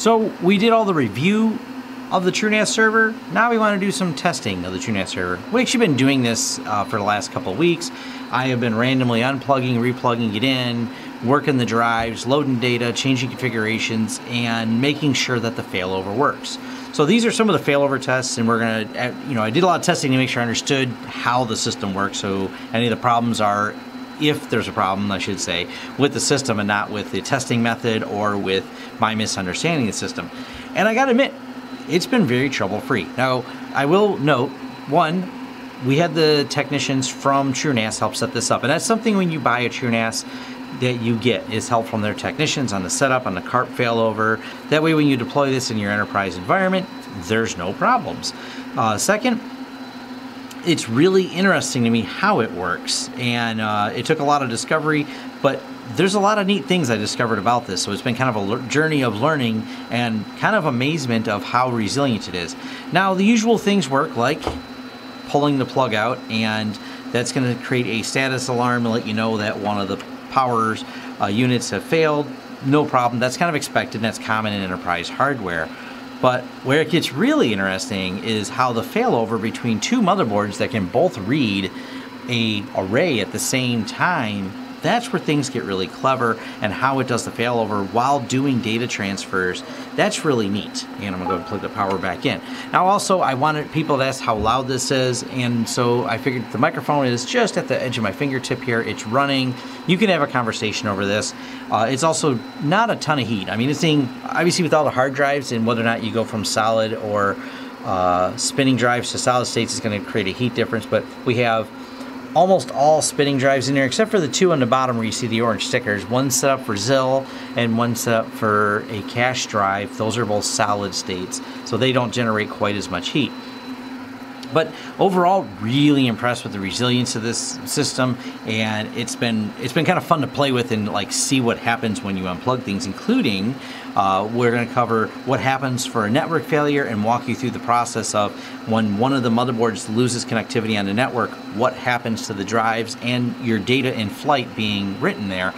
So we did all the review of the TrueNAS server. Now we want to do some testing of the TrueNAS server. We've actually been doing this for the last couple of weeks. I have been randomly unplugging, replugging it in, working the drives, loading data, changing configurations, and making sure that the failover works. So these are some of the failover tests, and we're gonna, you know, I did a lot of testing to make sure I understood how the system works, so any of the problems are, if there's a problem, I should say, with the system and not with the testing method or with my misunderstanding of the system. And I gotta admit, it's been very trouble-free. Now, I will note, one, we had the technicians from TrueNAS help set this up. And that's something when you buy a TrueNAS that you get is help from their technicians on the setup, on the CARP failover. That way when you deploy this in your enterprise environment, there's no problems. Second, it's really interesting to me how it works. And it took a lot of discovery, but there's a lot of neat things I discovered about this. So it's been kind of a journey of learning and kind of amazement of how resilient it is. Now, the usual things work, like pulling the plug out, and that's going to create a status alarm and let you know that one of the power units have failed. No problem. That's kind of expected, and that's common in enterprise hardware. But where it gets really interesting is how the failover between two motherboards that can both read an array at the same time, that's where things get really clever, and how it does the failover while doing data transfers. That's really neat. And I'm gonna go plug the power back in. Now also, I wanted people to ask how loud this is, and so I figured the microphone is just at the edge of my fingertip here. It's running. You can have a conversation over this. It's also not a ton of heat. I mean, it's being, obviously with all the hard drives and whether or not you go from solid or spinning drives to solid states is gonna create a heat difference, but we have almost all spinning drives in here, except for the two on the bottom where you see the orange stickers. One set up for ZIL and one set up for a cache drive. Those are both solid states, so they don't generate quite as much heat. But overall, really impressed with the resilience of this system, and it's been kind of fun to play with and like see what happens when you unplug things, including we're going to cover what happens for a network failure and walk you through the process of when one of the motherboards loses connectivity on the network, what happens to the drives and your data in flight being written there.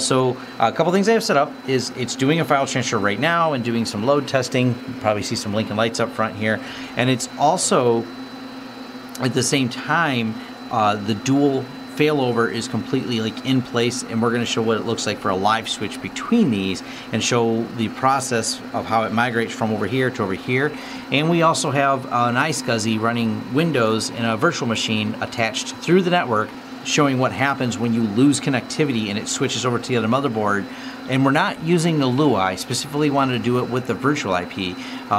So a couple things I have set up is it's doing a file transfer right now and doing some load testing. You probably see some Lincoln lights up front here, and it's also at the same time, the dual failover is completely like in place, and we're going to show what it looks like for a live switch between these and show the process of how it migrates from over here to over here. And we also have an iSCSI running Windows in a virtual machine attached through the network, showing what happens when you lose connectivity and it switches over to the other motherboard. And we're not using the Lua. I specifically wanted to do it with the virtual IP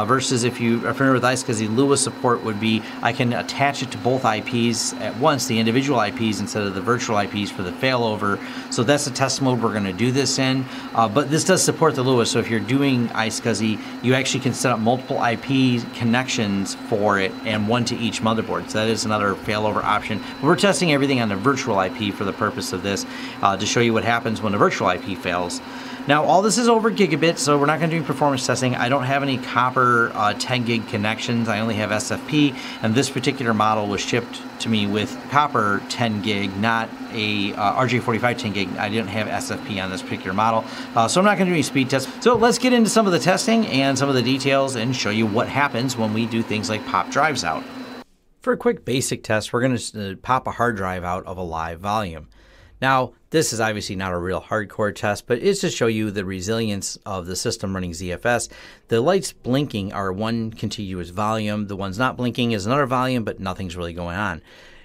versus if you are familiar with iSCSI, Lua support would be I can attach it to both IPs at once, the individual IPs instead of the virtual IPs for the failover. So that's the test mode we're going to do this in. But this does support the Lua, so if you're doing iSCSI, you actually can set up multiple IP connections for it and one to each motherboard. So that is another failover option. But we're testing everything on the virtual IP for the purpose of this to show you what happens when the virtual IP fails. Now, all this is over gigabit, so we're not going to do performance testing. I don't have any copper 10 gig connections. I only have SFP, and this particular model was shipped to me with copper 10 gig, not a RJ45 10 gig. I didn't have SFP on this particular model, so I'm not going to do any speed tests. So let's get into some of the testing and some of the details and show you what happens when we do things like pop drives out. For a quick basic test, we're going to pop a hard drive out of a live volume. Now, this is obviously not a real hardcore test, but it's to show you the resilience of the system running ZFS. The lights blinking are one contiguous volume. The ones not blinking is another volume, but nothing's really going on.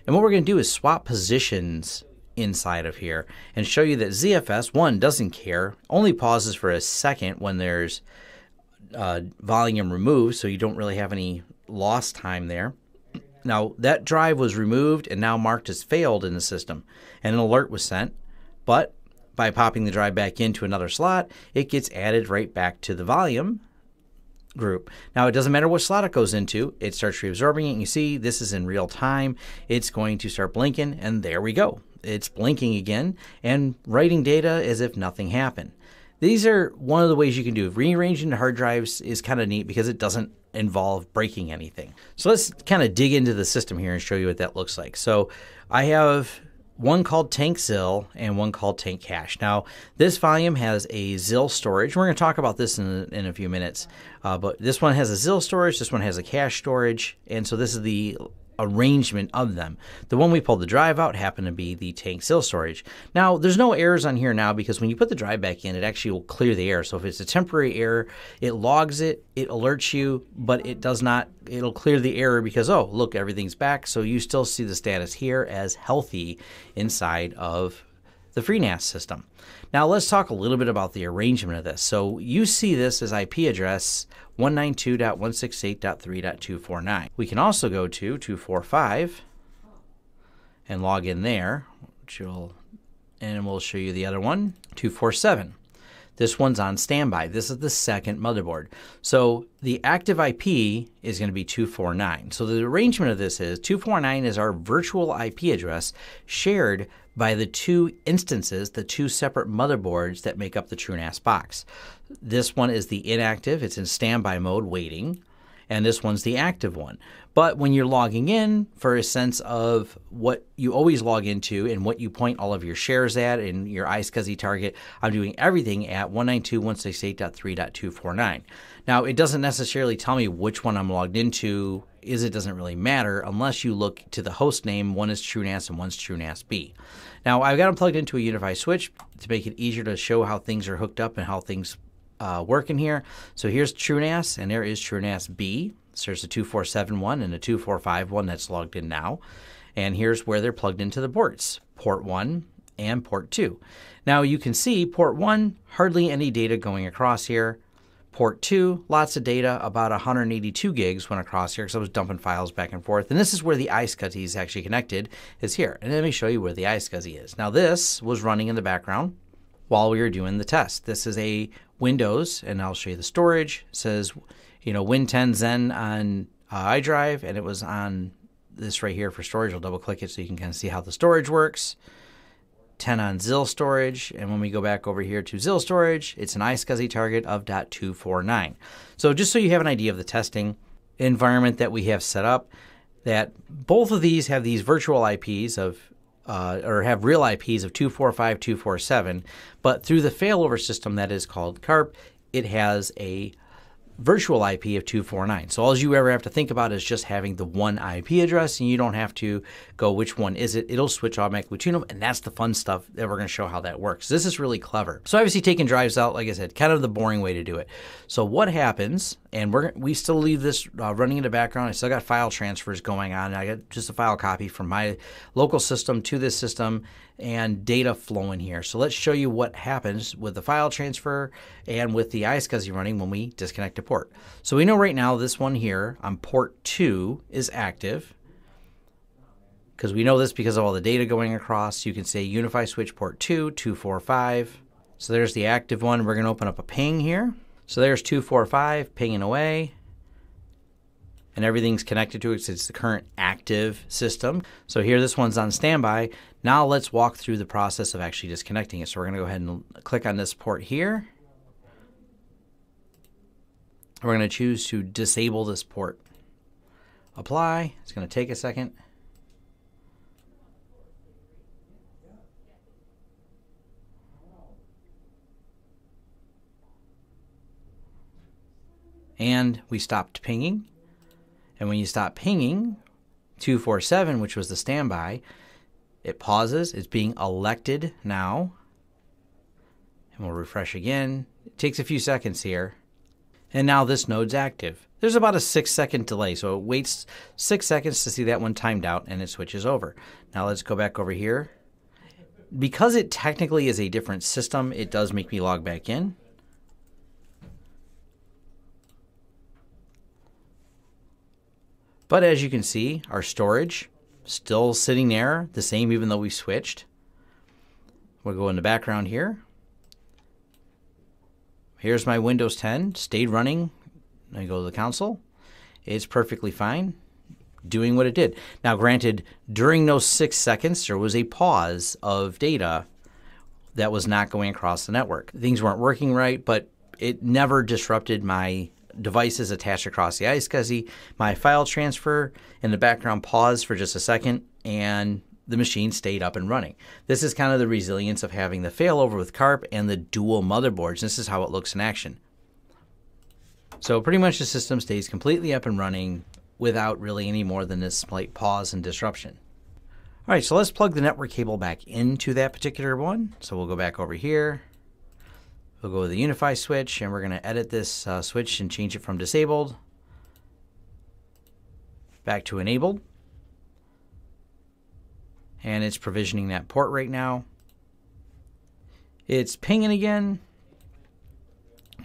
And what we're going to do is swap positions inside of here and show you that ZFS, one, doesn't care, only pauses for a second when there's volume removed, so you don't really have any lost time there. Now, that drive was removed and now marked as failed in the system, and an alert was sent, but by popping the drive back into another slot, it gets added right back to the volume group. Now, it doesn't matter what slot it goes into, it starts reabsorbing it, and you see this is in real time. It's going to start blinking, and there we go. It's blinking again and writing data as if nothing happened. These are one of the ways you can do it. Rearranging the hard drives is kind of neat because it doesn't involve breaking anything. So let's kind of dig into the system here and show you what that looks like. So I have one called Tank ZIL and one called Tank Cache. Now, this volume has a ZIL storage. We're going to talk about this in a few minutes, but this one has a ZIL storage, this one has a cache storage, and so this is the arrangement of them. The one we pulled the drive out happened to be the Tank ZIL storage. Now, there's no errors on here now because when you put the drive back in, it actually will clear the error. So if it's a temporary error, it logs it, it alerts you, but it does not, it'll clear the error because, oh, look, everything's back. So you still see the status here as healthy inside of the FreeNAS system. Now let's talk a little bit about the arrangement of this. So you see this as IP address 192.168.3.249. We can also go to 245 and log in there, which will, and we'll show you the other one, 247. This one's on standby. This is the second motherboard. So the active IP is going to be 249. So the arrangement of this is 249 is our virtual IP address shared by the two instances, the two separate motherboards that make up the TrueNAS box. This one is the inactive. It's in standby mode waiting. And this one's the active one. But when you're logging in, for a sense of what you always log into and what you point all of your shares at and your iSCSI target, I'm doing everything at 192.168.3.249. Now, it doesn't necessarily tell me which one I'm logged into, is it doesn't really matter unless you look to the host name. One is TrueNAS and one's TrueNASB. Now, I've got them plugged into a UniFi switch to make it easier to show how things are hooked up and how things work in here. So here's TrueNAS, and there is TrueNASB. So there's a 247 one and a 245 one that's logged in now. And here's where they're plugged into the ports, port 1 and port 2. Now you can see port 1, hardly any data going across here. Port 2, lots of data, about 182 gigs went across here because I was dumping files back and forth. And this is where the iSCSI is actually connected, is here. And let me show you where the iSCSI is. Now this was running in the background while we were doing the test. This is a Windows, and I'll show you the storage. It says, you know, Win 10 Zen on iDrive, and it was on this right here for storage. I'll double click it so you can kind of see how the storage works. 10 on ZIL storage, and when we go back over here to ZIL storage, it's an iSCSI target of .249. So just so you have an idea of the testing environment that we have set up, that both of these have these virtual IPs of or have real IPs of 245, 247, but through the failover system that is called CARP, it has a virtual IP of 249. So all you ever have to think about is just having the one IP address, and you don't have to go which one is it. It'll switch automatically between them, and that's the fun stuff that we're going to show how that works. This is really clever. So obviously taking drives out, like I said, kind of the boring way to do it. So what happens, and we still leave this running in the background. I still got file transfers going on. I got just a file copy from my local system to this system and data flowing here. So let's show you what happens with the file transfer and with the iSCSI running when we disconnect a port. So we know right now this one here on port 2 is active, because we know this because of all the data going across. You can say UniFi switch port 2, 245. So there's the active one. We're going to open up a ping here. So there's 245 pinging away, and everything's connected to it because it's the current active system. So here this one's on standby. Now let's walk through the process of actually disconnecting it. So we're going to go ahead and click on this port here. We're going to choose to disable this port. Apply. It's going to take a second. And we stopped pinging. And when you stop pinging, 247, which was the standby, it pauses. It's being elected now. And we'll refresh again. It takes a few seconds here. And now this node's active. There's about a 6-second delay, so it waits 6 seconds to see that one timed out, and it switches over. Now let's go back over here. Because it technically is a different system, it does make me log back in. But as you can see, our storage still sitting there, the same even though we switched. We'll go in the background here. Here's my Windows 10, stayed running. Let me go to the console. It's perfectly fine, doing what it did. Now granted, during those 6 seconds, there was a pause of data that was not going across the network. Things weren't working right, but it never disrupted my devices attached across the iSCSI. My file transfer in the background paused for just a second, and the machine stayed up and running. This is kind of the resilience of having the failover with CARP and the dual motherboards. This is how it looks in action. So pretty much the system stays completely up and running without really any more than this slight pause and disruption. All right, so let's plug the network cable back into that particular one. So we'll go back over here. We'll go to the UniFi switch, and we're going to edit this switch and change it from disabled back to enabled. And it's provisioning that port right now. It's pinging again.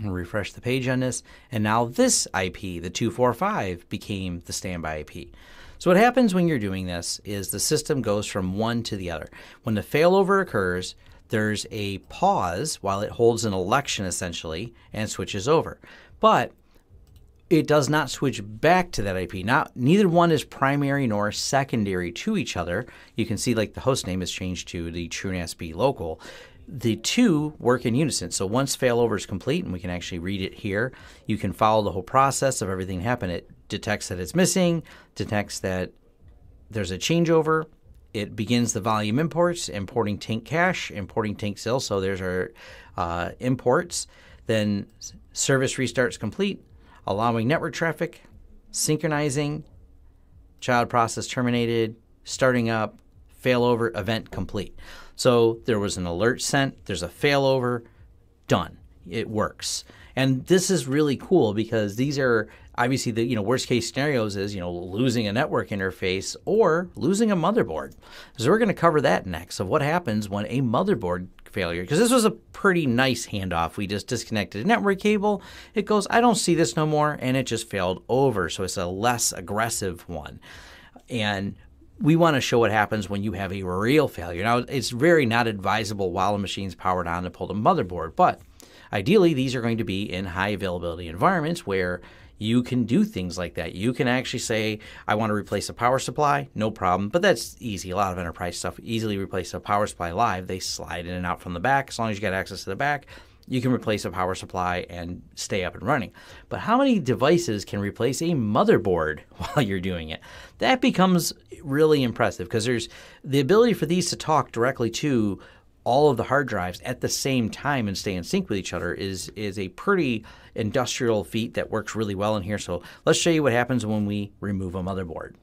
I'll refresh the page on this. And now this IP, the 245, became the standby IP. So what happens when you're doing this is the system goes from one to the other. When the failover occurs, there's a pause while it holds an election essentially and switches over. But it does not switch back to that IP. Neither one is primary nor secondary to each other. You can see like the host name is changed to the TrueNAS local. The two work in unison. So once failover is complete, and we can actually read it here, you can follow the whole process of everything happened. It detects that it's missing, detects that there's a changeover. It begins the volume imports, importing tank cache, importing tank ZIL. So there's our imports. Then service restarts complete, allowing network traffic, synchronizing, child process terminated, starting up, failover, event complete. So there was an alert sent, there's a failover, done. It works. And this is really cool because these are obviously the worst case scenarios is losing a network interface or losing a motherboard. So we're going to cover that next of what happens when a motherboard failure, because this was a pretty nice handoff. We just disconnected a network cable. It goes, I don't see this no more, and it just failed over. So it's a less aggressive one. And we want to show what happens when you have a real failure. Now, it's very not advisable while a machine's powered on to pull the motherboard, but ideally, these are going to be in high availability environments where you can do things like that. You can actually say, I want to replace a power supply, no problem, but that's easy. A lot of enterprise stuff easily replace a power supply live. They slide in and out from the back. As long as you got access to the back, you can replace a power supply and stay up and running. But how many devices can replace a motherboard while you're doing it? That becomes really impressive because there's the ability for these to talk directly to all of the hard drives at the same time and stay in sync with each other is a pretty industrial feat that works really well in here. So let's show you what happens when we remove a motherboard.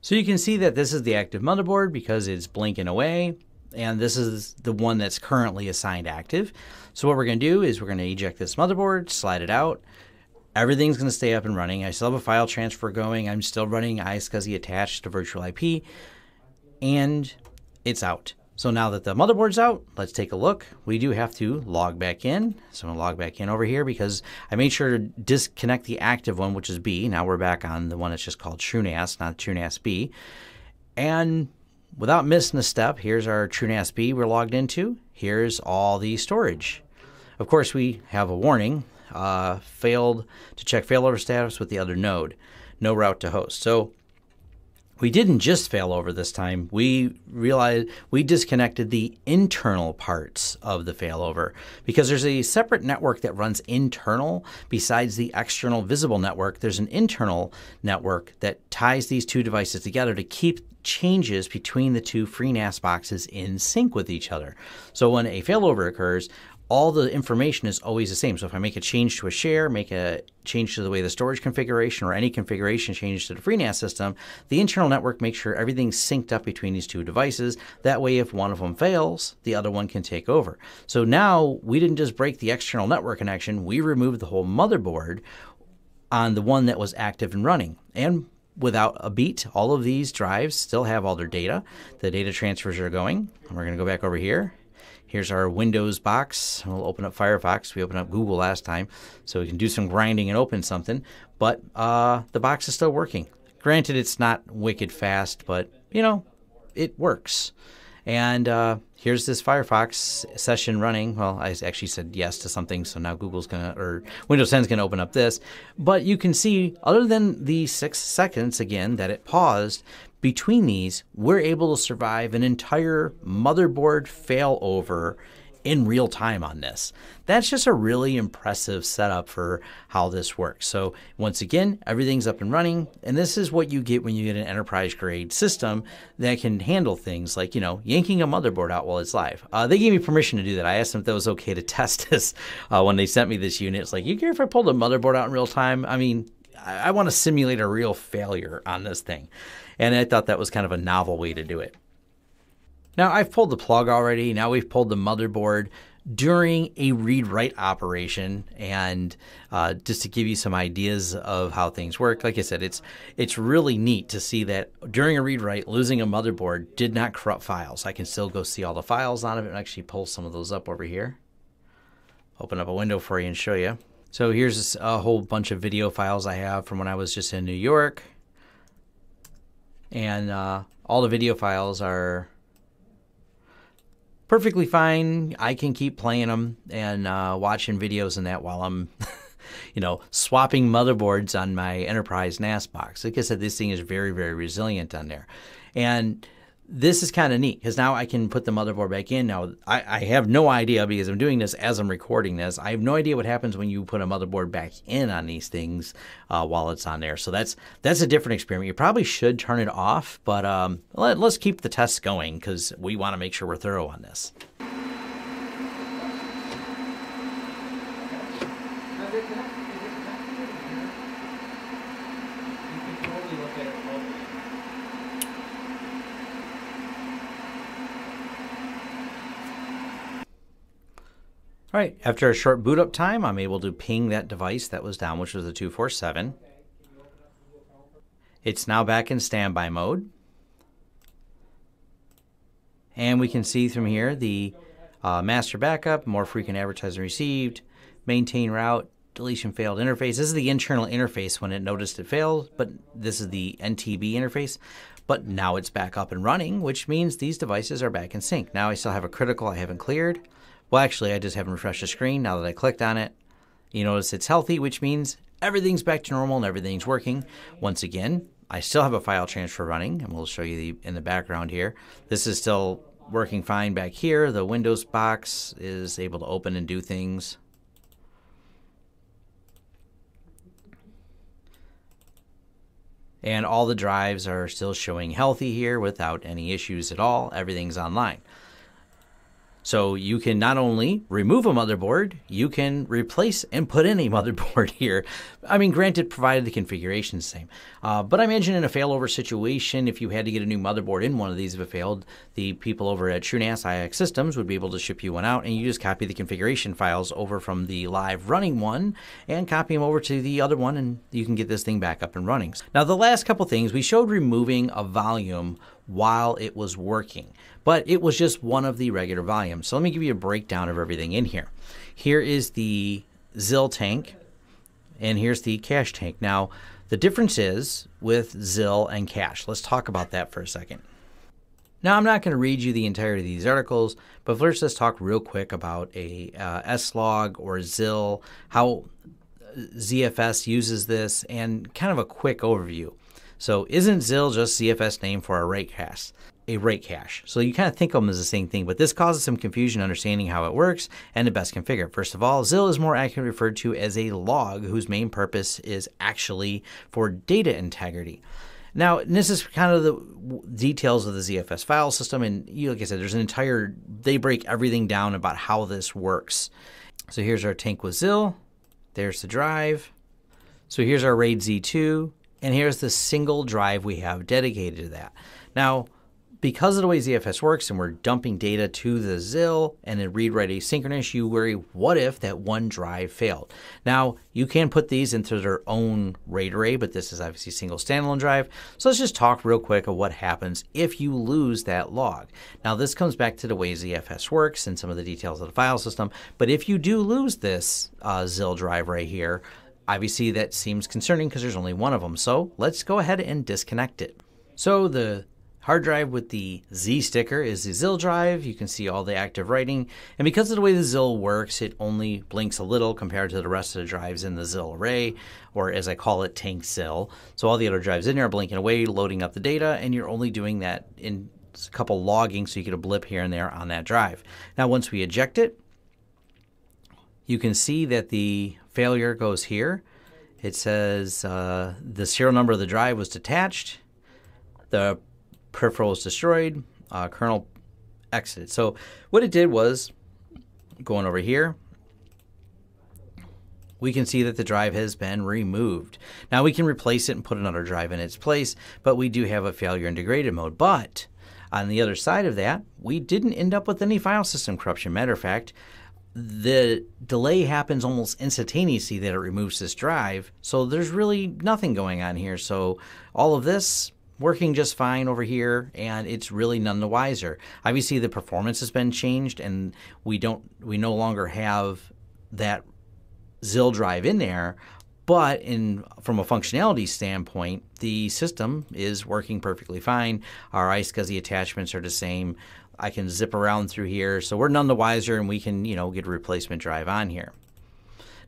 So you can see that this is the active motherboard because it's blinking away. And this is the one that's currently assigned active. So what we're going to do is we're going to eject this motherboard, slide it out. Everything's going to stay up and running. I still have a file transfer going. I'm still running iSCSI attached to virtual IP. And it's out. So now that the motherboard's out, let's take a look. We do have to log back in. So I'm gonna log back in over here because I made sure to disconnect the active one, which is B. Now we're back on the one that's just called TrueNAS, not TrueNAS B. And without missing a step, here's our TrueNAS B we're logged into. Here's all the storage. Of course, we have a warning, failed to check failover status with the other node, no route to host. So we didn't just fail over this time. We realized we disconnected the internal parts of the failover because there's a separate network that runs internal besides the external visible network. There's an internal network that ties these two devices together to keep changes between the two FreeNAS boxes in sync with each other. So when a failover occurs, all the information is always the same. So if I make a change to a share, make a change to the way the storage configuration or any configuration changes to the FreeNAS system, the internal network makes sure everything's synced up between these two devices. That way, if one of them fails, the other one can take over. So now we didn't just break the external network connection. We removed the whole motherboard on the one that was active and running. And without a beat, all of these drives still have all their data. The data transfers are going. And we're going to go back over here. Here's our Windows box. We'll open up Firefox. We opened up Google last time, so we can do some grinding and open something. But the box is still working. Granted, it's not wicked fast, but, it works. And here's this Firefox session running. Well, I actually said yes to something, so now Google's going to, or Windows 10's going to open up this. But you can see, other than the 6 seconds, again, that it paused, between these, we're able to survive an entire motherboard failover in real time on this. That's just a really impressive setup for how this works. So once again, everything's up and running, and this is what you get when you get an enterprise grade system that can handle things like, you know, yanking a motherboard out while it's live. They gave me permission to do that. I asked them if that was okay to test this when they sent me this unit. It's like, you care if I pulled a motherboard out in real time? I mean, I want to simulate a real failure on this thing. And I thought that was kind of a novel way to do it. Now I've pulled the plug already. Now we've pulled the motherboard during a read-write operation. And just to give you some ideas of how things work, like I said, it's really neat to see that during a read-write, losing a motherboard did not corrupt files. I can still go see all the files on it and actually pull some of those up over here. Open up a window for you and show you. So here's a whole bunch of video files I have from when I was just in New York. And all the video files are perfectly fine. I can keep playing them and watching videos and that while I'm, you know, swapping motherboards on my enterprise NAS box. Like I said, this thing is very, very resilient on there. And this is kind of neat because now I can put the motherboard back in. Now, I have no idea, because I'm doing this as I'm recording this. I have no idea what happens when you put a motherboard back in on these things while it's on there. So that's a different experiment. You probably should turn it off, but let's keep the tests going because we want to make sure we're thorough on this. All right, after a short boot up time, I'm able to ping that device that was down, which was the 247. It's now back in standby mode. And we can see from here the master backup, more frequent advertising received, maintain route, deletion failed interface. This is the internal interface when it noticed it failed, but this is the NTB interface. But now it's back up and running, which means these devices are back in sync. Now I still have a critical I haven't cleared. Well, actually, I just haven't refreshed the screen. Now that I clicked on it, you notice it's healthy, which means everything's back to normal and everything's working. Once again, I still have a file transfer running, and we'll show you in the background here. This is still working fine back here. The Windows box is able to open and do things. And all the drives are still showing healthy here without any issues at all. Everything's online. So you can not only remove a motherboard, you can replace and put in a motherboard here. I mean, granted, provided the configuration is the same. But I imagine in a failover situation, if you had to get a new motherboard in one of these, if it failed, the people over at FreeNAS IXsystems would be able to ship you one out, and you just copy the configuration files over from the live running one and copy them over to the other one, and you can get this thing back up and running. Now, the last couple things, we showed removing a volume while it was working, but it was just one of the regular volumes. So let me give you a breakdown of everything in here. Here is the ZIL tank, and here's the cache tank. Now, the difference is with ZIL and cache. Let's talk about that for a second. Now, I'm not going to read you the entirety of these articles, but first let's talk real quick about a SLOG or ZIL, how ZFS uses this, and kind of a quick overview. So isn't ZIL just ZFS name for a RAID cache? A RAID cache. So you kind of think of them as the same thing, but this causes some confusion understanding how it works and to best configure. First of all, ZIL is more accurately referred to as a log whose main purpose is actually for data integrity. Now, and this is kind of the details of the ZFS file system, and like I said, there's an entire, they break everything down about how this works. So here's our tank with ZIL. There's the drive. So here's our RAID Z2. And here's the single drive we have dedicated to that. Now, because of the way ZFS works and we're dumping data to the ZIL and in read-write asynchronous, you worry, what if that one drive failed? Now, you can put these into their own RAID array, but this is obviously a single standalone drive. So let's just talk real quick of what happens if you lose that log. Now, this comes back to the way ZFS works and some of the details of the file system. But if you do lose this ZIL drive right here, obviously that seems concerning because there's only one of them. So let's go ahead and disconnect it. So the hard drive with the Z sticker is the ZIL drive. You can see all the active writing. And because of the way the ZIL works, it only blinks a little compared to the rest of the drives in the ZIL array, or as I call it, tank ZIL. So all the other drives in there are blinking away, loading up the data, and you're only doing that in a couple logging, so you get a blip here and there on that drive. Now once we eject it, you can see that the failure goes here. It says the serial number of the drive was detached, the peripheral was destroyed, kernel exited. So what it did was, going over here, we can see that the drive has been removed. Now we can replace it and put another drive in its place, but we do have a failure in degraded mode. But on the other side of that, we didn't end up with any file system corruption. Matter of fact, the delay happens almost instantaneously that it removes this drive, so there's really nothing going on here. So all of this working just fine over here, and it's really none the wiser. Obviously the performance has been changed, and we no longer have that ZIL drive in there, but from a functionality standpoint, the system is working perfectly fine. Our iSCSI attachments are the same. I can zip around through here, so we're none the wiser, and we can, you know, get a replacement drive on here.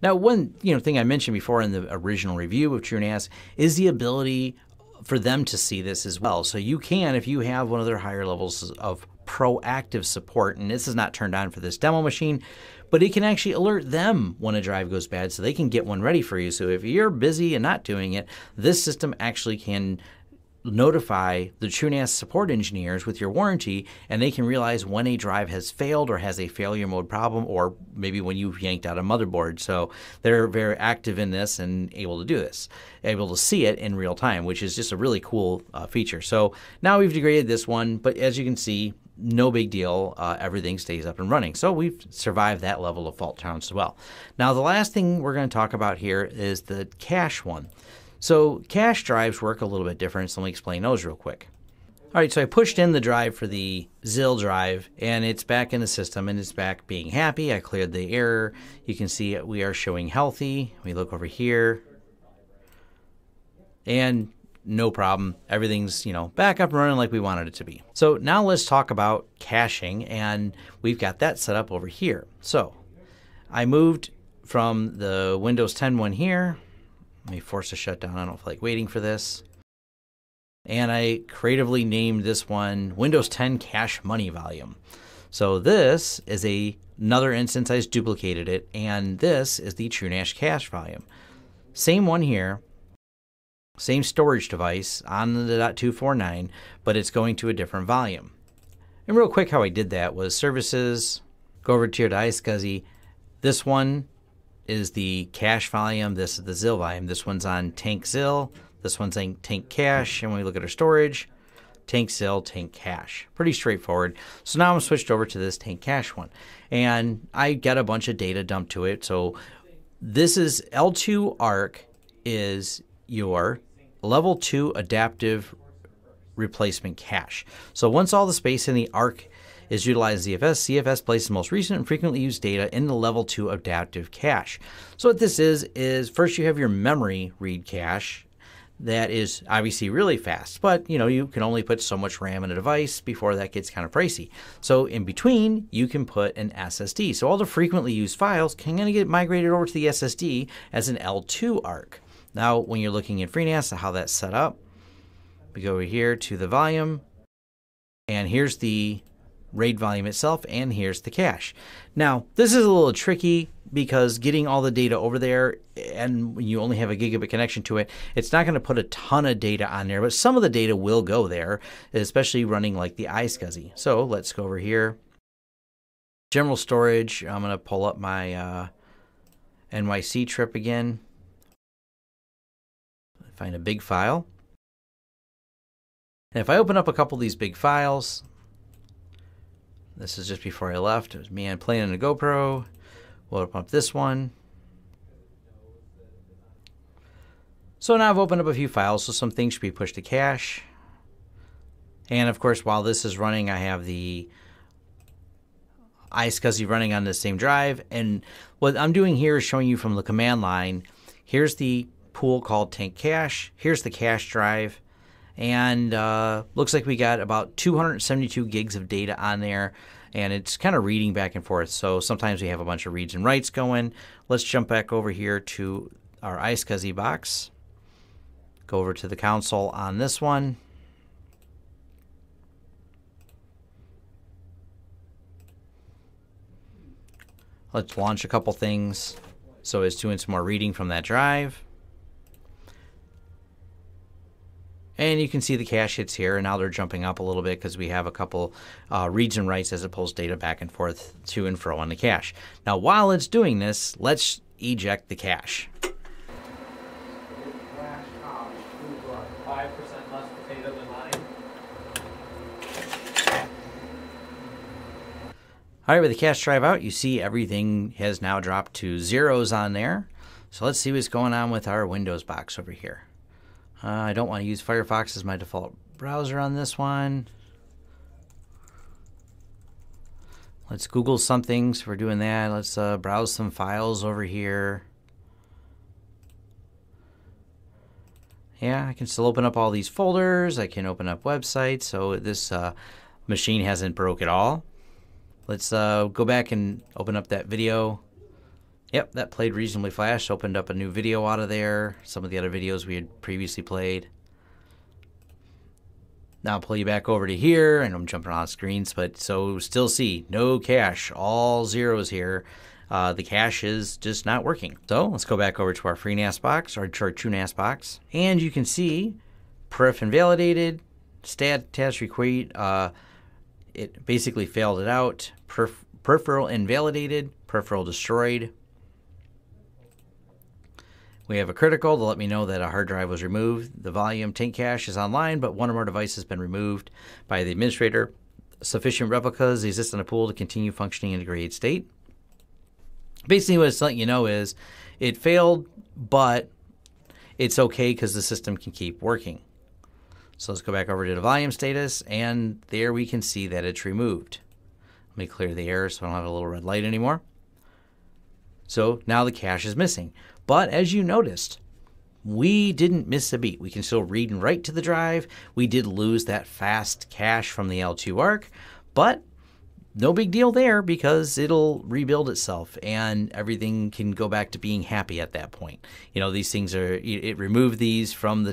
Now, one thing I mentioned before in the original review of FreeNAS is the ability for them to see this as well. So you can, if you have one of their higher levels of proactive support, and this is not turned on for this demo machine, but it can actually alert them when a drive goes bad so they can get one ready for you. So if you're busy and not doing it, this system actually can notify the FreeNAS support engineers with your warranty, and they can realize when a drive has failed or has a failure mode problem, or maybe when you've yanked out a motherboard. So they're very active in this and able to do this, able to see it in real time, which is just a really cool feature. So now we've degraded this one, but as you can see, no big deal. Everything stays up and running. So we've survived that level of fault tolerance as well. Now the last thing we're going to talk about here is the cache one. So cache drives work a little bit different, so let me explain those real quick. All right, so I pushed in the drive for the ZIL drive, and it's back in the system, and it's back being happy. I cleared the error. You can see we are showing healthy. We look over here, and no problem. Everything's, back up and running like we wanted it to be. So now let's talk about caching, and we've got that set up over here. So I moved from the Windows 10 one here. Let me force a shutdown. I don't feel like waiting for this. And I creatively named this one Windows 10 Cache Money Volume. So this is another instance. I just duplicated it, and this is the FreeNAS cache volume. Same one here, same storage device on the .249, but it's going to a different volume. And real quick, how I did that was services, go over to your iSCSI. This one is the cache volume, this is the ZIL volume. This one's on tank ZIL, this one's on tank cache, and when we look at our storage, tank ZIL, tank cache. Pretty straightforward. So now I'm switched over to this tank cache one, and I got a bunch of data dumped to it. So this is L2 ARC is your level 2 adaptive replacement cache. So once all the space in the ARC is utilized ZFS places most recent and frequently used data in the level 2 adaptive cache. So what this is first you have your memory read cache that is obviously really fast, but you can only put so much RAM in a device before that gets kind of pricey. So in between, you can put an SSD. So all the frequently used files can kind of get migrated over to the SSD as an L2 ARC. Now, when you're looking at FreeNAS, how that's set up, we go over here to the volume, and here's the RAID volume itself, and here's the cache. Now, this is a little tricky because getting all the data over there, and you only have a gigabit connection to it, it's not going to put a ton of data on there, but some of the data will go there, especially running like the iSCSI. So let's go over here. General storage, I'm going to pull up my NYC trip again. Find a big file. And if I open up a couple of these big files, this is just before I left. It was me and playing on a GoPro. We'll open up this one. So now I've opened up a few files, so some things should be pushed to cache. And of course, while this is running, I have the iSCSI running on the same drive. And what I'm doing here is showing you from the command line. Here's the pool called tank cache. Here's the cache drive. And looks like we got about 272 gigs of data on there, and it's kind of reading back and forth. So sometimes we have a bunch of reads and writes going. Let's jump back over here to our iSCSI box. Go over to the console on this one. Let's launch a couple things so as to do some more reading from that drive. And you can see the cache hits here, and now they're jumping up a little bit because we have a couple reads and writes as it pulls data back and forth to and fro on the cache. Now while it's doing this, let's eject the cache. Alright, with the cache drive out, you see everything has now dropped to zeros on there. So let's see what's going on with our Windows box over here. I don't want to use Firefox as my default browser on this one. Let's Google something, so we're doing that. Let's browse some files over here. Yeah, I can still open up all these folders. I can open up websites, so this machine hasn't broke at all. Let's go back and open up that video. Yep, that played reasonably fast, opened up a new video out of there, some of the other videos we had previously played. Now I'll pull you back over to here, and I'm jumping on screens, but so still see no cache, all zeros here. The cache is just not working. So let's go back over to our FreeNAS box, or to our TrueNAS box, and you can see perif invalidated, stat task request, it basically failed it out, peripheral invalidated, peripheral destroyed. We have a critical to let me know that a hard drive was removed. The volume tank cache is online, but one or more device has been removed by the administrator. Sufficient replicas exist in a pool to continue functioning in a grade state. Basically what it's letting you know is it failed, but it's okay because the system can keep working. So let's go back over to the volume status, and there we can see that it's removed. Let me clear the error so I don't have a little red light anymore. So now the cache is missing. But as you noticed, we didn't miss a beat. We can still read and write to the drive. We did lose that fast cache from the L2 ARC, but no big deal there because it'll rebuild itself and everything can go back to being happy at that point. You know, these things are, it removed this from the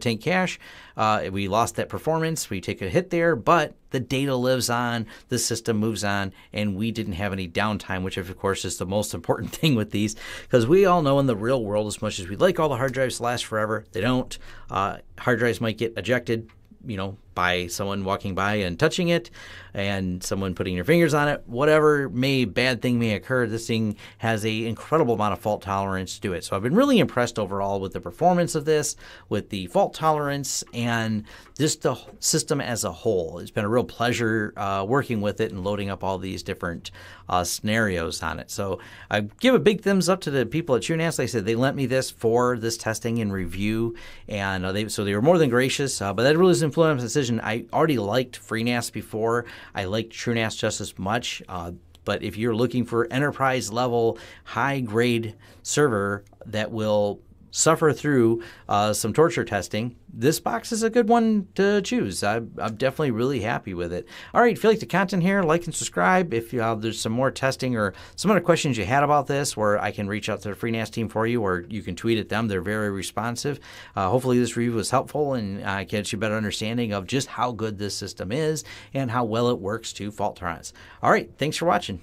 tank cache. We lost that performance. We take a hit there, but the data lives on, the system moves on, and we didn't have any downtime, which of course is the most important thing with these, because we all know in the real world, as much as we'd like all the hard drives to last forever, they don't. Hard drives might get ejected, you know, by someone walking by and touching it, and someone putting their fingers on it, whatever bad thing may occur, this thing has an incredible amount of fault tolerance to it. So I've been really impressed overall with the performance of this, with the fault tolerance, and just the system as a whole. It's been a real pleasure working with it and loading up all these different scenarios on it. So I give a big thumbs up to the people at TrueNAS. Like I said, they lent me this for this testing and review, and so they were more than gracious, but that really is influenced the decision. I already liked FreeNAS before. I liked TrueNAS just as much, but if you're looking for enterprise level, high grade server that will suffer through some torture testing, this box is a good one to choose. I'm definitely really happy with it. All right, if you like the content here, like and subscribe. If there's some more testing or some other questions you had about this, where I can reach out to the FreeNAS team for you, or you can tweet at them. They're very responsive. Hopefully this review was helpful and gets you a better understanding of just how good this system is and how well it works to fault tolerance. All right, thanks for watching.